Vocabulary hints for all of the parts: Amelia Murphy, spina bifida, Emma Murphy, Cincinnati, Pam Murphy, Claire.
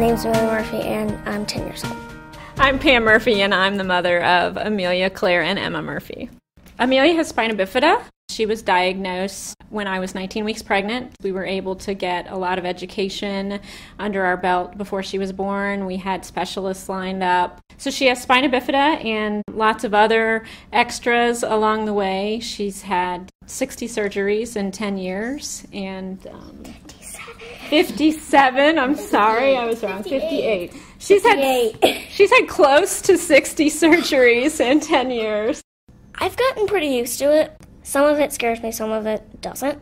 name is Amelia Murphy and I'm 10 years old. I'm Pam Murphy and I'm the mother of Amelia, Claire, and Emma Murphy. Amelia has spina bifida. She was diagnosed when I was 19 weeks pregnant. We were able to get a lot of education under our belt before she was born. We had specialists lined up. So she has spina bifida and lots of other extras along the way. She's had 60 surgeries in 10 years and 57, I'm sorry, I was wrong, 58. She's had close to 60 surgeries in 10 years. I've gotten pretty used to it. Some of it scares me, some of it doesn't.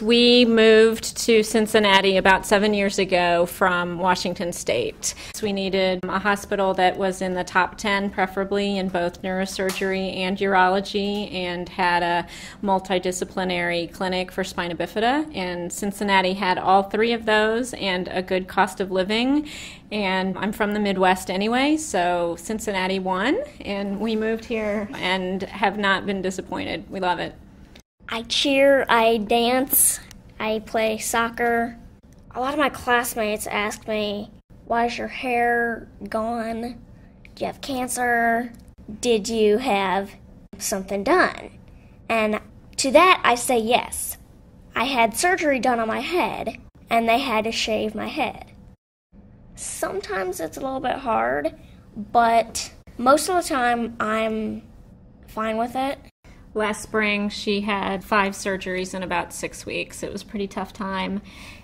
We moved to Cincinnati about 7 years ago from Washington State. We needed a hospital that was in the top 10, preferably in both neurosurgery and urology, and had a multidisciplinary clinic for spina bifida. And Cincinnati had all three of those and a good cost of living. And I'm from the Midwest anyway, so Cincinnati won, and we moved here and have not been disappointed. We love it. I cheer, I dance, I play soccer. A lot of my classmates ask me, why is your hair gone? Do you have cancer? Did you have something done? And to that I say yes. I had surgery done on my head and they had to shave my head. Sometimes it's a little bit hard, but most of the time I'm fine with it. Last spring, she had 5 surgeries in about 6 weeks. It was a pretty tough time.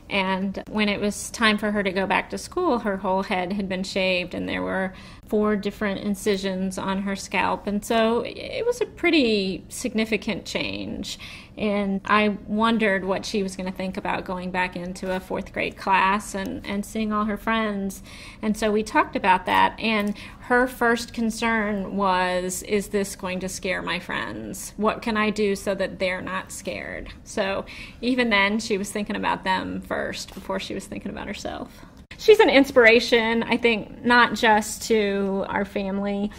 And when it was time for her to go back to school, her whole head had been shaved, and there were 4 different incisions on her scalp. And so it was a pretty significant change. And I wondered what she was going to think about going back into a 4th grade class and seeing all her friends. And so we talked about that. And her first concern was, is this going to scare my friends? What can I do so that they're not scared? So even then, she was thinking about them first before she was thinking about herself. She's an inspiration, I think, not just to our family.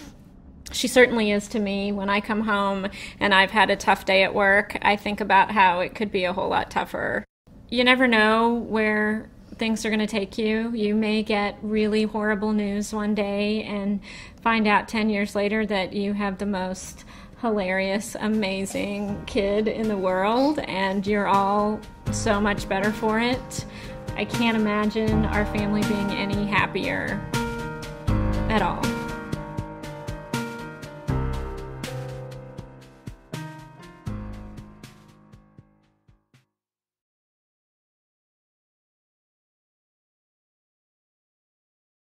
She certainly is to me. When I come home and I've had a tough day at work, I think about how it could be a whole lot tougher. You never know where things are going to take you. You may get really horrible news one day and find out 10 years later that you have the most hilarious, amazing kid in the world, and you're all so much better for it. I can't imagine our family being any happier at all.